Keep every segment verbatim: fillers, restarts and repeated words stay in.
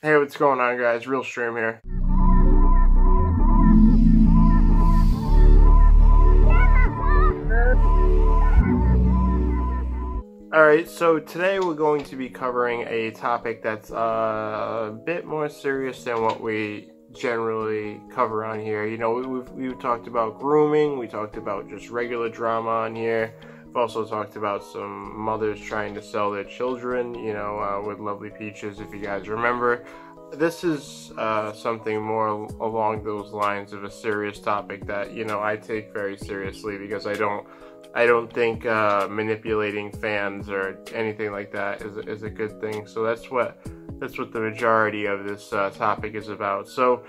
Hey, what's going on, guys? Real stream here. Alright, so today we're going to be covering a topic that's uh, a bit more serious than what we generally cover on here. You know, we've, we've talked about grooming, we talked about just regular drama on here. We've also talked about some mothers trying to sell their children, you know, uh, with Lovely Peaches, if you guys remember. This is uh, something more along those lines of a serious topic that, you know, I take very seriously because I don't I don't think uh, manipulating fans or anything like that is, is a good thing. So that's what that's what the majority of this uh, topic is about. So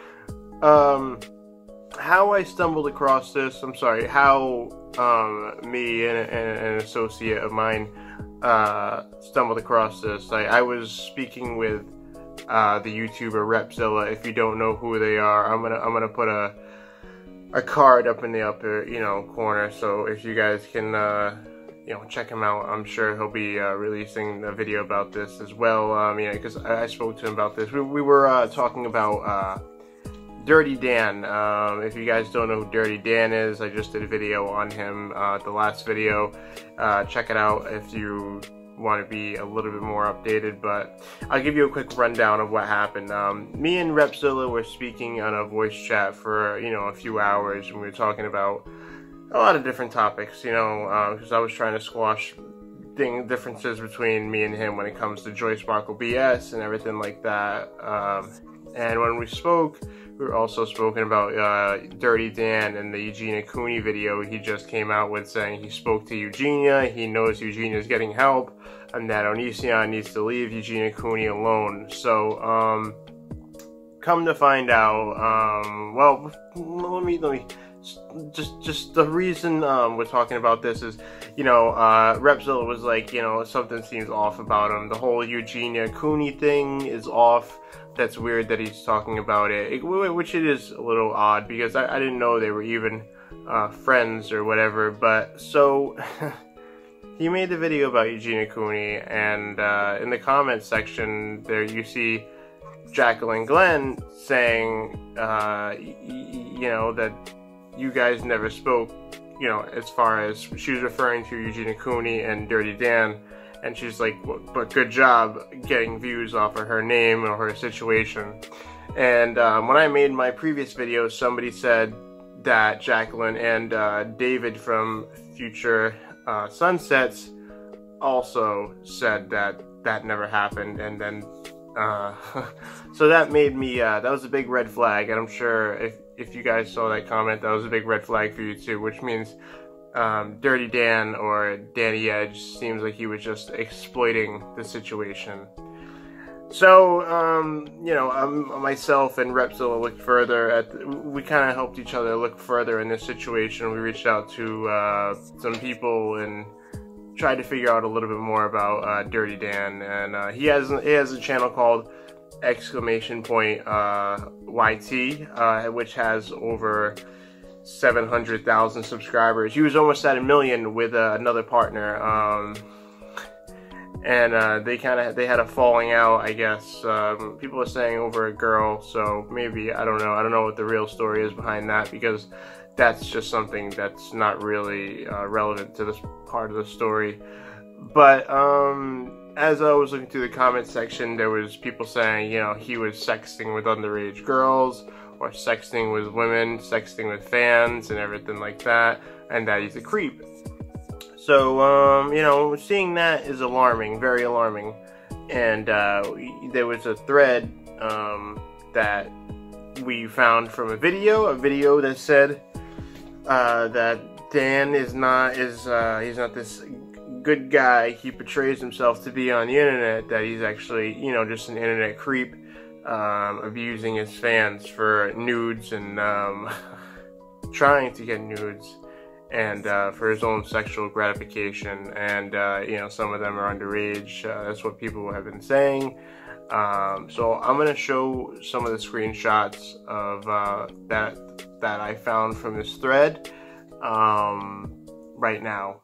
um, how I stumbled across this, I'm sorry, how um, me and, and an associate of mine uh, stumbled across this. I, I was speaking with uh, the YouTuber Repzilla. If you don't know who they are, I'm gonna I'm gonna put a a card up in the upper, you know, corner, so if you guys can, uh, you know, check him out. I'm sure he'll be uh, releasing a video about this as well, um, yeah, because I, I spoke to him about this. We, we were uh, talking about uh, Dirty Dan. Um, if you guys don't know who Dirty Dan is, I just did a video on him, uh, the last video. Uh, check it out if you want to be a little bit more updated, but I'll give you a quick rundown of what happened. Um, me and Repzilla were speaking on a voice chat for, you know, a few hours, and we were talking about a lot of different topics, you know, because uh, I was trying to squash thing, differences between me and him when it comes to Joyce Markle B S and everything like that. Um, and when we spoke, we were also spoken about uh, Dirty Dan and the Eugenia Cooney video he just came out with, saying he spoke to Eugenia, he knows Eugenia's getting help, and that Onision needs to leave Eugenia Cooney alone. So, um, come to find out, um, well, let me, let me, just, just the reason um, we're talking about this is, you know, uh, Repzilla was like, you know, something seems off about him. The whole Eugenia Cooney thing is off. That's weird that he's talking about it, it which it is a little odd, because I, I didn't know they were even uh, friends or whatever, but so... He made the video about Eugenia Cooney, and uh, in the comments section there you see Jaclyn Glenn saying, uh, you know, that you guys never spoke, you know, as far as she was referring to Eugenia Cooney and Dirty Dan, and she's like, but good job getting views off of her name or her situation. And um, when I made my previous video, somebody said that Jaclyn and uh, David from Future Uh, Sunsets also said that that never happened, and then uh, so that made me uh, that was a big red flag, and I'm sure if, if you guys saw that comment, that was a big red flag for you too, which means um, Dirty Dan or Danny Edge seems like he was just exploiting the situation. So, um, you know, um, myself and Repzilla looked further at, the, we kind of helped each other look further in this situation. We reached out to uh, some people and tried to figure out a little bit more about uh, Dirty Dan. And uh, he, has, he has a channel called exclamation point uh, Y T, uh, which has over seven hundred thousand subscribers. He was almost at a million with uh, another partner. Um, and uh, they kind of, they had a falling out, I guess. Um, people are saying over a girl, so maybe, I don't know, I don't know what the real story is behind that, because that's just something that's not really uh, relevant to this part of the story. But um, as I was looking through the comments section, there was people saying, you know, he was sexting with underage girls, or sexting with women, sexting with fans, and everything like that, and that he's a creep. So, um, you know, seeing that is alarming, very alarming. And uh, there was a thread um, that we found from a video, a video that said uh, that Dan is not, is uh, he's not this good guy he portrays himself to be on the internet, that he's actually, you know, just an internet creep, um, abusing his fans for nudes and um, trying to get nudes, and uh, for his own sexual gratification, and uh, you know, some of them are underage. Uh, that's what people have been saying. Um, so I'm gonna show some of the screenshots of uh, that that I found from this thread um, right now.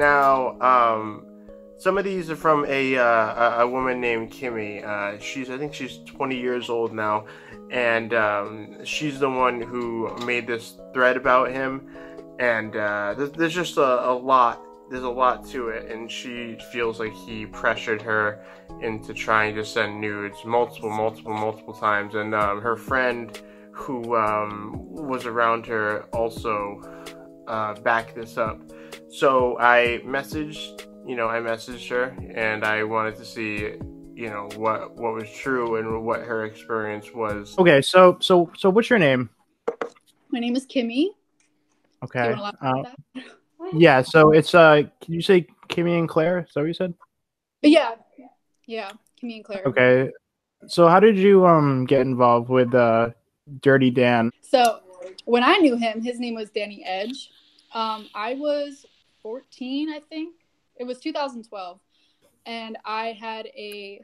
Now, um, some of these are from a uh, a woman named Kimmy. Uh, she's I think she's twenty years old now, and um, she's the one who made this thread about him. And uh, there's, there's just a, a lot. There's a lot to it, and she feels like he pressured her into trying to send nudes multiple, multiple, multiple times. And um, her friend, who um, was around her, also uh, backed this up. So I messaged, you know, I messaged her, and I wanted to see, you know, what what was true and what her experience was. Okay, so so so, what's your name? My name is Kimmy. Okay. Yeah, so it's, uh, can you say Kimmy and Claire? Is that what you said? Yeah, yeah, Kimmy and Claire. Okay, so how did you um get involved with uh, Dirty Dan? So when I knew him, his name was Danny Edge. Um, I was fourteen, I think. It was two thousand twelve, and I had a,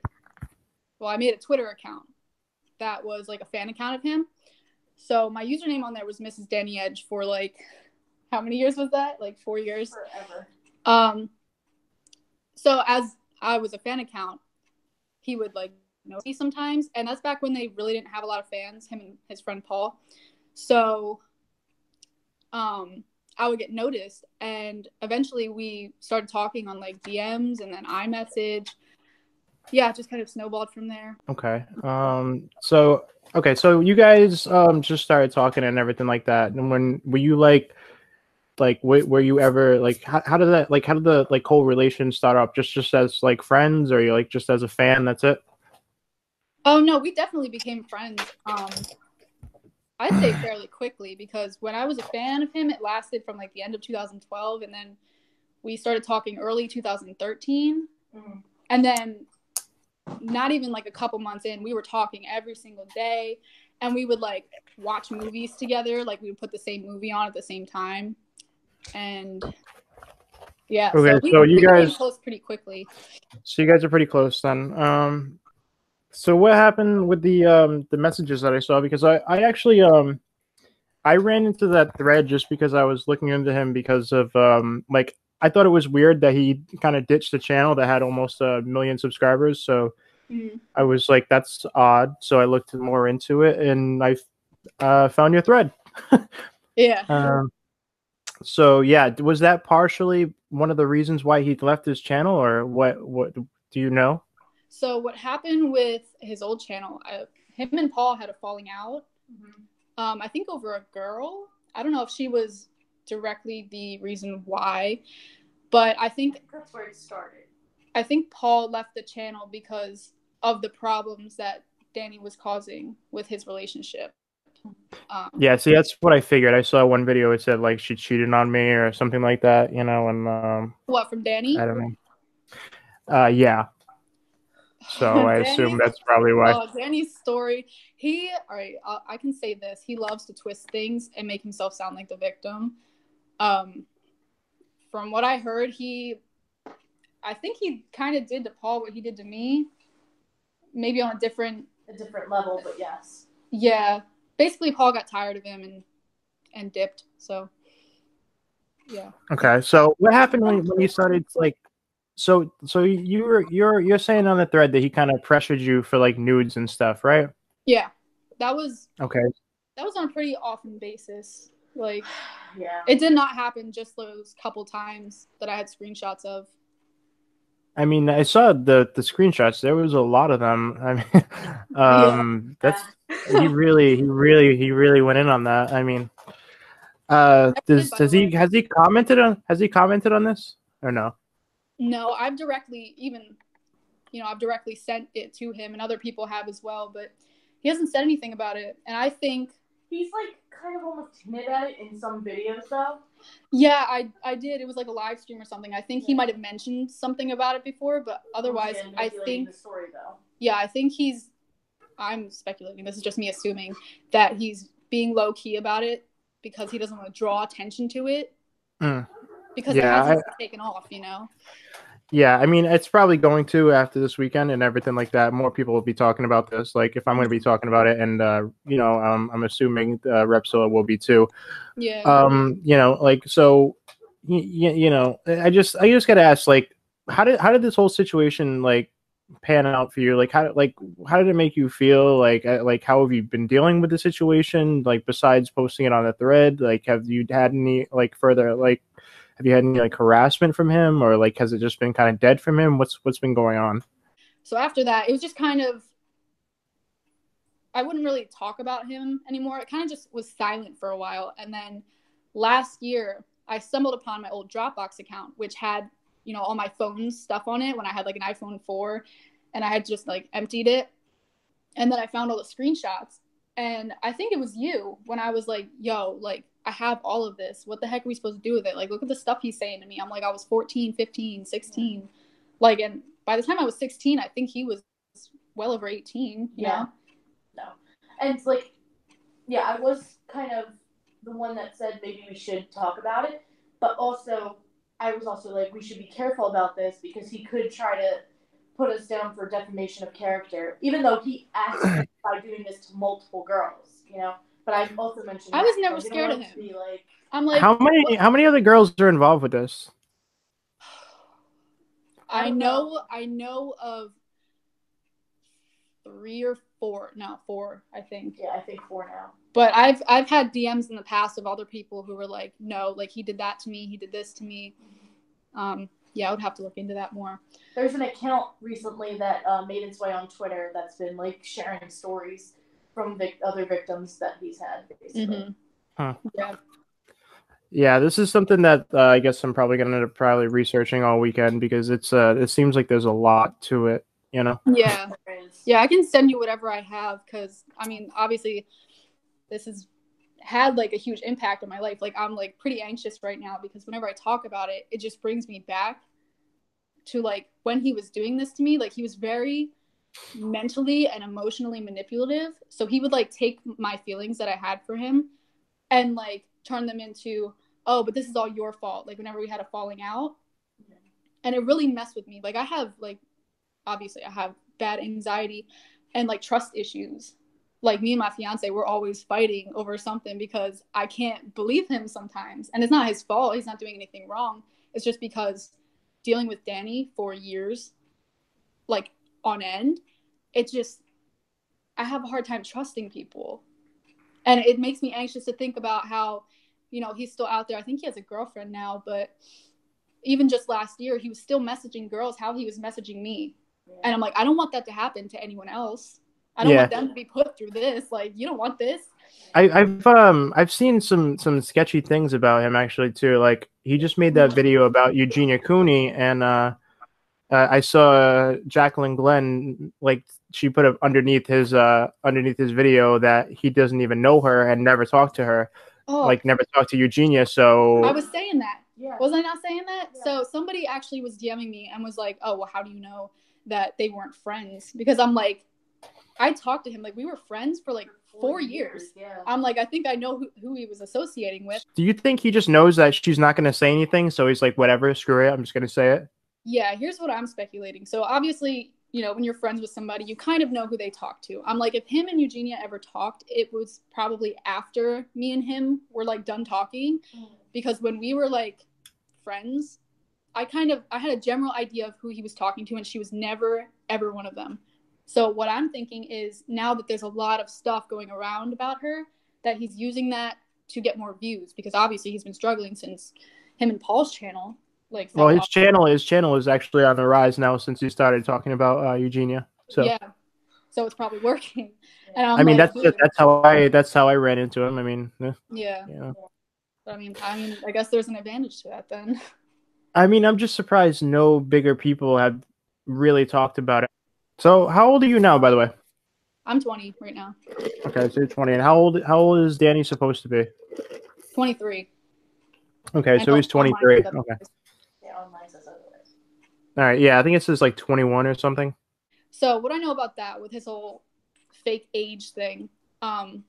well, I made a Twitter account that was like a fan account of him. So my username on there was Missus Danny Edge for like... how many years was that? Like four years? Forever. Um, so as I was a fan account, he would like know me sometimes. And that's back when they really didn't have a lot of fans, him and his friend Paul. So um, I would get noticed. And eventually we started talking on like D Ms and then iMessage. Yeah, it just kind of snowballed from there. Okay. Um, so, okay. So you guys um, just started talking and everything like that. And when were you like... like were you ever like how, how did that like how did the like whole relation start up? Just just as like friends, or you like just as a fan, that's it? Oh no, we definitely became friends. um I'd say fairly quickly, because when I was a fan of him, it lasted from like the end of two thousand twelve, and then we started talking early two thousand thirteen. Mm-hmm. And then not even like a couple months in, we were talking every single day, and we would like watch movies together. Like we would put the same movie on at the same time. And yeah, okay, so, we, so you guys close pretty quickly. So you guys are pretty close then. Um, so what happened with the um the messages that I saw? Because I I actually um I ran into that thread just because I was looking into him, because of um like I thought it was weird that he kind of ditched the channel that had almost a million subscribers. So mm-hmm. I was like, that's odd. So I looked more into it, and I uh, found your thread. Yeah. Um, So yeah, was that partially one of the reasons why he left his channel, or what? What do you know? So what happened with his old channel? I, him and Paul had a falling out. Mm-hmm. Um, I think over a girl. I don't know if she was directly the reason why, but I think that's where it started. I think Paul left the channel because of the problems that Danny was causing with his relationship. Um, yeah, see, that's what I figured. I saw one video. It said like she cheated on me or something like that, you know. And um, what, from Danny? I don't know. Uh, yeah. So I assume that's probably why. Oh, Danny's story. He, all right, I, I can say this. He loves to twist things and make himself sound like the victim. Um, from what I heard, he, I think he kind of did to Paul what he did to me. Maybe on a different, a different level, but yes. Yeah. Basically, Paul got tired of him and and dipped. So, yeah. Okay. So, what happened when when you started like? So, so you were you're you're saying on the thread that he kind of pressured you for like nudes and stuff, right? Yeah, that was okay. That was on a pretty often basis. Like, yeah, it did not happen just those couple times that I had screenshots of. I mean, I saw the the screenshots. There was a lot of them. I mean, um, yeah. that's he really, he really, he really went in on that. I mean, uh, does does he has he commented on has he commented on this or no? No, I've directly even, you know, I've directly sent it to him, and other people have as well, but he hasn't said anything about it. And I think he's like kind of almost timid at it in some videos, though. Yeah, I I did. It was like a live stream or something. I think yeah. he might have mentioned something about it before, but otherwise, yeah, I think. The story, though. Yeah, I think he's. I'm speculating. This is just me assuming that he's being low key about it because he doesn't want to draw attention to it. Mm. Because yeah, it hasn't I, taken off, you know. Yeah, I mean, it's probably going to after this weekend and everything like that. More people will be talking about this. Like, if I'm going to be talking about it, and uh, you know, um, I'm assuming uh, Repzilla will be too. Yeah. Um, you know, like so, you, you know, I just I just got to ask, like, how did how did this whole situation like pan out for you? Like, how like how did it make you feel? Like, like how have you been dealing with the situation? Like, besides posting it on the thread, like, have you had any like further like have you had any like harassment from him, or like has it just been kind of dead from him? What's what's been going on? So after that, it was just kind of, I wouldn't really talk about him anymore. It kind of just was silent for a while. And then last year, I stumbled upon my old Dropbox account, which had, you know, all my phone stuff on it when I had like an iPhone four, and I had just like emptied it. And then I found all the screenshots, and I think it was you when I was like, yo, like I have all of this. What the heck are we supposed to do with it? Like, look at the stuff he's saying to me. I'm like, I was fourteen, fifteen, sixteen. Like, and by the time I was sixteen, I think he was well over eighteen. You yeah. know? No. And it's like, yeah, I was kind of the one that said maybe we should talk about it, but also I was also like, we should be careful about this because he could try to put us down for defamation of character, even though he asked us by doing this to multiple girls, you know. But I also mentioned I was that, never so scared of him. Be like, I'm like, how many what? how many other girls are involved with this? I, I know, know I know of three or four, no, four, I think. Yeah, I think four now. But I've I've had D Ms in the past of other people who were like, no, like he did that to me, he did this to me. Um, yeah, I would have to look into that more. There's an account recently that uh, made its way on Twitter that's been like sharing stories from vic- other victims that he's had, basically. Mm-hmm. Huh. Yeah. Yeah, this is something that uh, I guess I'm probably going to end up probably researching all weekend because it's uh, it seems like there's a lot to it. You know? Yeah. Yeah, I can send you whatever I have because, I mean, obviously this has had like a huge impact on my life. Like, I'm like pretty anxious right now because whenever I talk about it, it just brings me back to like when he was doing this to me. Like, he was very mentally and emotionally manipulative. So he would like take my feelings that I had for him and like turn them into, oh, but this is all your fault. Like, whenever we had a falling out. Yeah. And it really messed with me. Like, I have like, obviously I have bad anxiety and like trust issues. Like, me and my fiance, we're always fighting over something because I can't believe him sometimes. And it's not his fault. He's not doing anything wrong. It's just because dealing with Danny for years, like on end, it's just, I have a hard time trusting people. And it makes me anxious to think about how, you know, he's still out there. I think he has a girlfriend now, but even just last year, he was still messaging girls how he was messaging me. And I'm like, I don't want that to happen to anyone else. I don't yeah. want them to be put through this. Like, you don't want this. I, I've um I've seen some some sketchy things about him actually too. Like, he just made that video about Eugenia Cooney, and uh, uh I saw uh, Jaclyn Glenn, like, she put up underneath his uh underneath his video that he doesn't even know her and never talked to her, oh. like never talked to Eugenia. So I was saying that. Yeah. Was I not saying that? Yeah. So somebody actually was DMing me and was like, oh well, how do you know that they weren't friends? Because I'm like, I talked to him, like, we were friends for like four years. Yeah. I'm like, I think I know who, who he was associating with. Do you think he just knows that she's not going to say anything, so he's like, whatever, screw it, I'm just going to say it? Yeah, here's what I'm speculating. So obviously, you know, when you're friends with somebody, you kind of know who they talk to. I'm like, if him and Eugenia ever talked, it was probably after me and him were like done talking, mm. because when we were like friends, I kind of, I had a general idea of who he was talking to, and she was never, ever one of them. So what I'm thinking is, now that there's a lot of stuff going around about her, that he's using that to get more views, because obviously he's been struggling since him and Paul's channel. Like, well, his off. channel, his channel is actually on the rise now since he started talking about uh, Eugenia. So yeah, so it's probably working. And I'm I mean, like, that's just, that's how I that's how I ran into him. I mean, yeah. Yeah. yeah. But I mean, I mean, I guess there's an advantage to that then. I mean, I'm just surprised no bigger people have really talked about it. So, how old are you now, by the way? I'm twenty right now. Okay, so you're twenty. And how old How old is Danny supposed to be? twenty-three. Okay, so he's twenty-three. Okay. Yeah, online says otherwise. All right, yeah, I think it says like twenty-one or something. So, what I know about that with his whole fake age thing, um,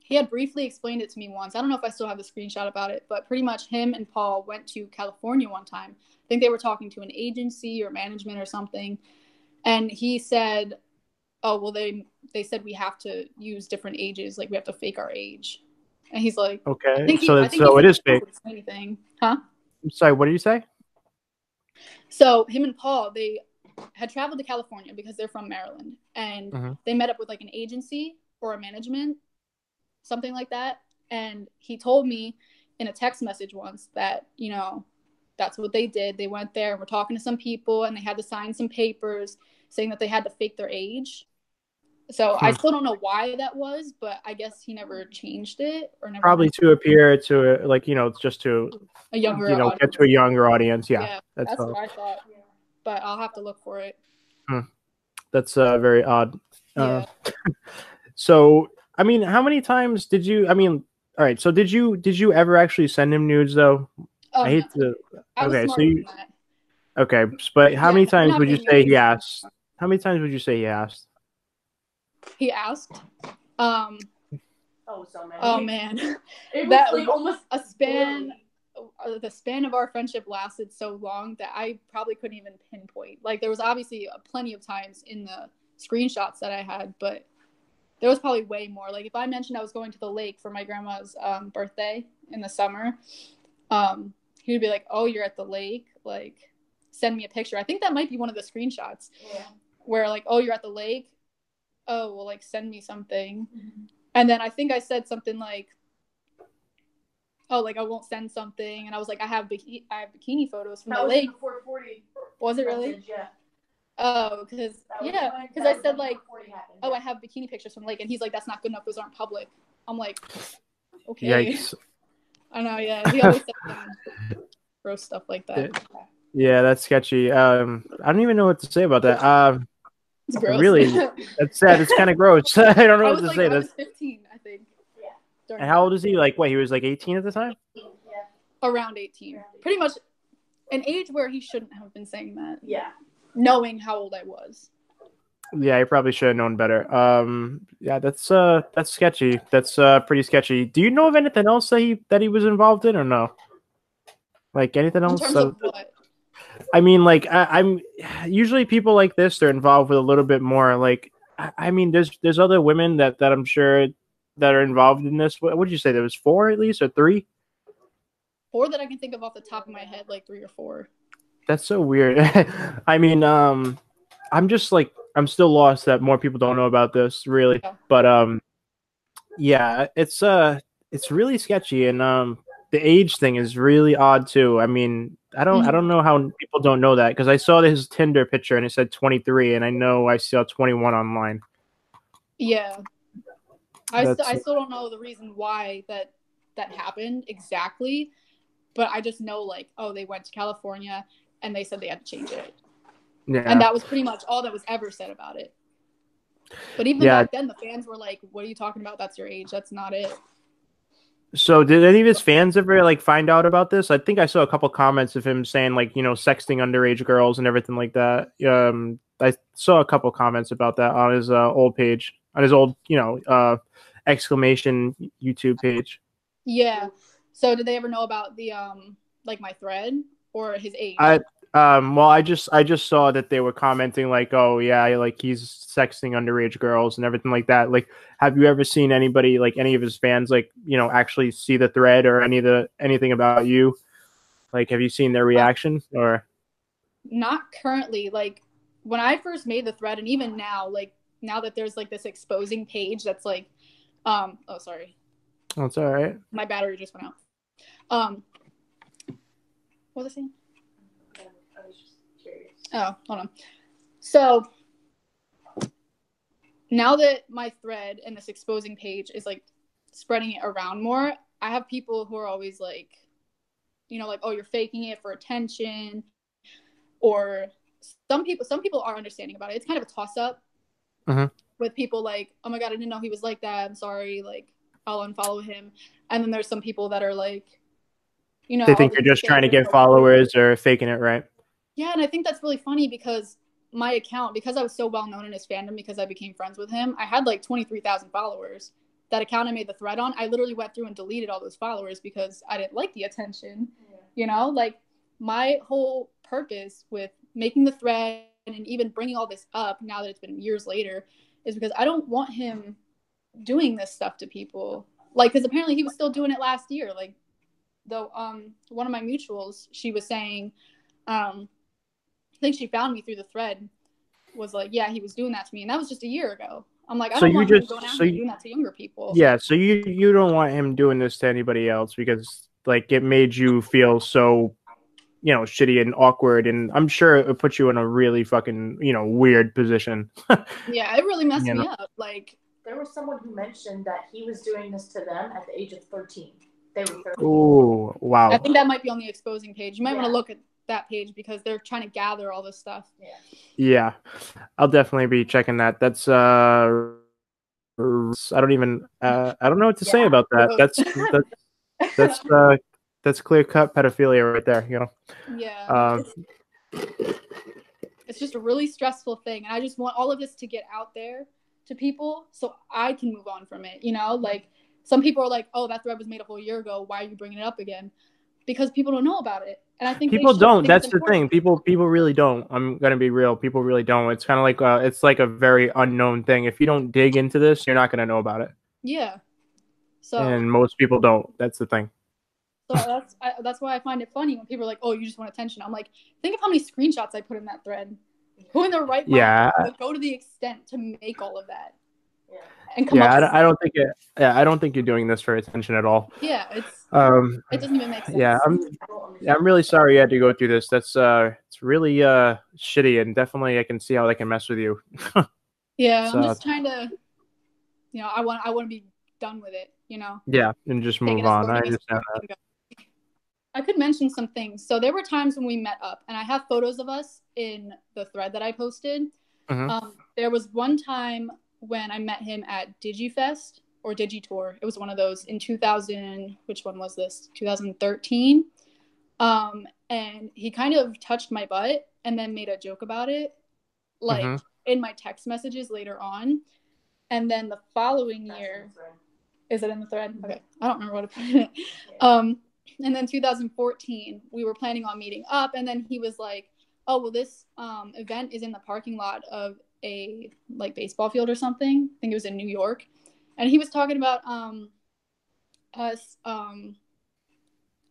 he had briefly explained it to me once. I don't know if I still have the screenshot about it, but pretty much him and Paul went to California one time. I think they were talking to an agency or management or something. And he said, oh, well, they they said we have to use different ages. Like, we have to fake our age. And he's like, okay, I think he, so, I think so it is fake. Anything. Huh? I'm sorry, what did you say? So him and Paul, they had traveled to California because they're from Maryland, and mm-hmm. they met up with like an agency or a management, something like that. And he told me in a text message once that, you know, that's what they did. They went there and were talking to some people, and they had to sign some papers saying that they had to fake their age. So hmm. I still don't know why that was, but I guess he never changed it, or never probably to it. appear to a, like, you know, just to a younger, you know, audience. Get to a younger audience. Yeah, yeah, that's, that's what I thought. Yeah. But I'll have to look for it. Hmm. That's uh, very odd. Yeah. Uh, so, I mean, how many times did you? I mean, all right. So did you did you ever actually send him nudes though? Oh, I hate no. to. I okay, so you. Okay, but how yeah, many times would you say yours. he asked? How many times would you say he asked? He asked. Um, oh, so many. Oh man, it was that like almost a span. Really? The span of our friendship lasted so long that I probably couldn't even pinpoint. Like there was obviously plenty of times in the screenshots that I had, but there was probably way more. Like if I mentioned I was going to the lake for my grandma's um, birthday in the summer, um, he would be like, "Oh, you're at the lake? Like, send me a picture." I think that might be one of the screenshots yeah. where like, "Oh, you're at the lake. Oh, well, like, send me something." Mm-hmm. And then I think I said something like, "Oh, like, I won't send something." And I was like, I have bikini, I have bikini photos from that the was lake. four forty was it really? Message, yeah. Oh, because, yeah, because I said, like, happened, oh, yeah. I have bikini pictures from the lake. And he's like, "That's not good enough. Those aren't public." I'm like, okay. Yikes. I know, yeah. He always said gross stuff like that. It, yeah, that's sketchy. Um, I don't even know what to say about that. Um. It's gross. Really, that's sad. It's kind of gross. I don't know I what to like, say. I was fifteen, I think. Yeah. During and how old is he? Like, what? He was like eighteen at the time. Yeah. Around eighteen, yeah. Pretty much, an age where he shouldn't have been saying that. Yeah. Knowing how old I was. Yeah, I probably should have known better. Um, yeah, that's uh, that's sketchy. That's uh, pretty sketchy. Do you know of anything else that he that he was involved in, or no? Like anything else? In terms so- of what? I mean, like, I, I'm usually people like this, they're involved with a little bit more. Like, I, I mean, there's there's other women that, that I'm sure that are involved in this. What would you say? There was four at least, or three? Four that I can think of off the top of my head, like three or four. That's so weird. I mean, um, I'm just like, I'm still lost that more people don't know about this, really. Yeah. But, um, yeah, it's uh, it's really sketchy. And um, the age thing is really odd, too. I mean... I don't mm-hmm. I don't know how people don't know that, because I saw his Tinder picture and it said twenty-three, and I know I saw twenty-one online. Yeah. I, st- I still don't know the reason why that that happened exactly, but I just know, like, oh, they went to California and they said they had to change it. Yeah. And that was pretty much all that was ever said about it. But even yeah. back then, the fans were like, "What are you talking about? That's your age. That's not it." So did any of his fans ever, like, find out about this? I think I saw a couple comments of him saying, like, you know, sexting underage girls and everything like that. Um, I saw a couple comments about that on his uh, old page, on his old, you know, uh, exclamation YouTube page. Yeah. So did they ever know about the, um, like, my thread or his age? I, um, well, I just I just saw that they were commenting, like, "Oh, yeah, like, he's sexting underage girls and everything like that." Like, have you ever seen anybody, like any of his fans, like, you know, actually see the thread or any of the anything about you? Like, have you seen their reaction or? Not currently. Like, when I first made the thread, and even now, like, now that there's like this exposing page that's like, um, oh, sorry. That's all right. My battery just went out. Um, what was I saying? I was just curious. Oh, hold on. So. Now that my thread and this exposing page is, like, spreading it around more, I have people who are always, like, you know, like, "Oh, you're faking it for attention." Or some people some people are understanding about it. It's kind of a toss-up uh-huh. with people like, "Oh, my God, I didn't know he was like that. I'm sorry. Like, I'll unfollow him." And then there's some people that are, like, you know. They think you're just trying to get followers or faking it, right? Yeah, and I think that's really funny because my account, because I was so well known in his fandom, because I became friends with him, I had like twenty-three thousand followers. That account I made the thread on, I literally went through and deleted all those followers because I didn't like the attention. Yeah. You know, like, my whole purpose with making the thread and even bringing all this up now that it's been years later is because I don't want him doing this stuff to people. Like, because apparently he was still doing it last year. Like, the um one of my mutuals, she was saying, um, I think she found me through the thread, was like, yeah, he was doing that to me, and that was just a year ago. I'm like, I so don't want just, him going out so and you, doing that to younger people. Yeah, so you you don't want him doing this to anybody else, because like it made you feel so, you know, shitty and awkward, and I'm sure it put you in a really fucking, you know, weird position. Yeah, it really messed you me know? up. Like, there was someone who mentioned that he was doing this to them at the age of thirteen. They were thirteen. Oh, wow. I think that might be on the exposing page. You might yeah. want to look at that page, because they're trying to gather all this stuff. Yeah. Yeah. I'll definitely be checking that. That's, uh, I don't even, uh, I don't know what to yeah. say about that. That's, that's, that's, uh, that's clear cut pedophilia right there, you know? Yeah. Um, it's just a really stressful thing. And I just want all of this to get out there to people so I can move on from it, you know? Like, some people are like, oh, that thread was made a whole year ago, why are you bringing it up again? Because people don't know about it. And I think people don't. That's the thing. People people really don't. I'm going to be real. People really don't. It's kind of like, uh, it's like a very unknown thing. If you don't dig into this, you're not going to know about it. Yeah. So. And most people don't. That's the thing. So that's I, that's why I find it funny when people are like, oh, you just want attention. I'm like, think of how many screenshots I put in that thread. Who in their right mind yeah. would go to the extent to make all of that? Yeah. And come yeah, I don't, I don't think it. Yeah, I don't think you're doing this for attention at all. Yeah, it's. Um, it doesn't even make sense. Yeah, I'm. I'm really sorry you had to go through this. That's uh, it's really uh shitty, and definitely I can see how they can mess with you. Yeah, so, I'm just trying to. You know, I want. I want to be done with it. You know. Yeah, and just move on. I understand that. I could mention some things. So there were times when we met up, and I have photos of us in the thread that I posted. Mm-hmm. Um, there was one time when I met him at Digifest or Digitour. It was one of those in two thousand, which one was this? two thousand thirteen. Um, and he kind of touched my butt and then made a joke about it, like mm-hmm. in my text messages later on. And then the following That's year, the is it in the thread? Okay. I don't remember what it put in it. Yeah. Um, and then two thousand fourteen, we were planning on meeting up. And then he was like, oh, well, this um, event is in the parking lot of a like baseball field or something. I think it was in New York. And he was talking about um us um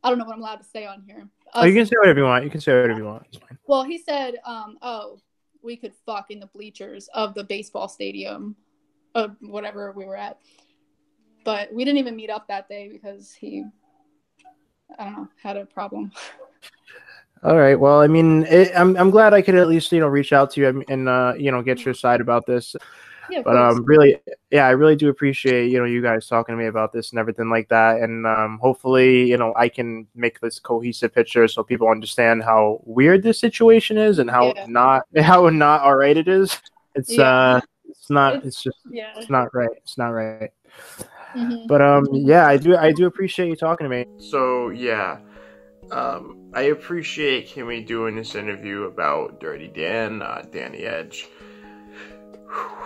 I don't know what I'm allowed to say on here. Us, oh, you can say whatever you want. You can say whatever you want. It's fine. Well, he said um oh, we could fuck in the bleachers of the baseball stadium of whatever we were at. But we didn't even meet up that day because he I don't know, had a problem. All right. Well, I mean, it, I'm I'm glad I could at least, you know, reach out to you and uh, you know, get your side about this. Yeah, but um, really, yeah, I really do appreciate, you know, you guys talking to me about this and everything like that. And um, hopefully, you know, I can make this cohesive picture so people understand how weird this situation is and how yeah. not how not all right it is. It's yeah. uh, it's not. It's, it's just. Yeah. It's not right. It's not right. Mm-hmm. But um, yeah, I do. I do appreciate you talking to me. So yeah. Um, I appreciate Kimmy doing this interview about Dirty Dan, uh, Danny Edge.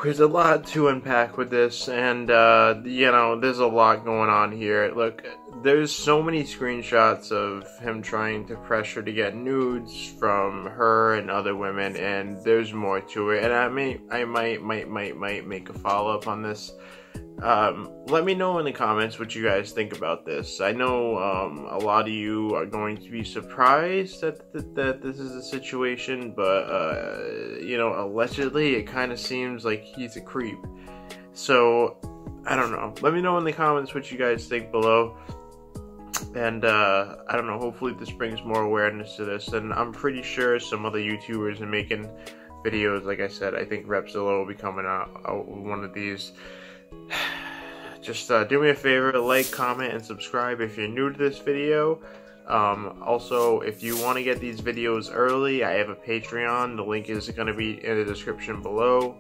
There's a lot to unpack with this, and, uh, you know, there's a lot going on here. Look, there's so many screenshots of him trying to pressure to get nudes from her and other women, and there's more to it. And I may, I might, might, might, might make a follow-up on this. Um, let me know in the comments what you guys think about this. I know um, a lot of you are going to be surprised that that, that this is the situation, but uh, you know, allegedly it kind of seems like he's a creep. So I don't know. Let me know in the comments what you guys think below. And uh, I don't know. Hopefully this brings more awareness to this, and I'm pretty sure some other YouTubers are making videos. Like I said, I think Repzilla will be coming out, out with one of these. Just uh, do me a favor, like, comment, and subscribe if you're new to this video. Um, also, if you want to get these videos early, I have a Patreon. The link is going to be in the description below.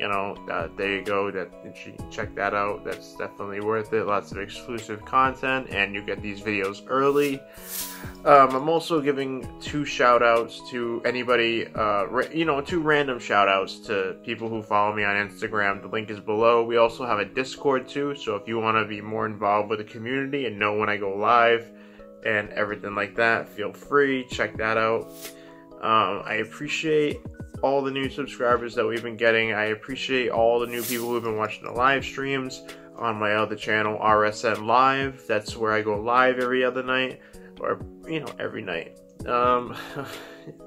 You know, uh, there you go. That you can check that out. That's definitely worth it. Lots of exclusive content, and you get these videos early. Um, I'm also giving two shout outs to anybody, uh, ra you know, two random shout outs to people who follow me on Instagram. The link is below. We also have a Discord too. So if you want to be more involved with the community and know when I go live and everything like that, feel free. Check that out. Um, I appreciate all the new subscribers that we've been getting. I appreciate all the new people who've been watching the live streams. on my other channel, R S N Live. That's where I go live every other night, or, you know, every night. Um,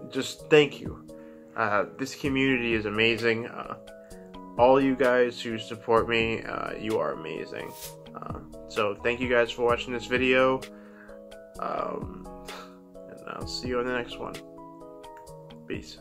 just thank you. Uh, this community is amazing. Uh, all you guys who support me, uh, you are amazing. Uh, so thank you guys for watching this video. Um, and I'll see you on the next one. Peace.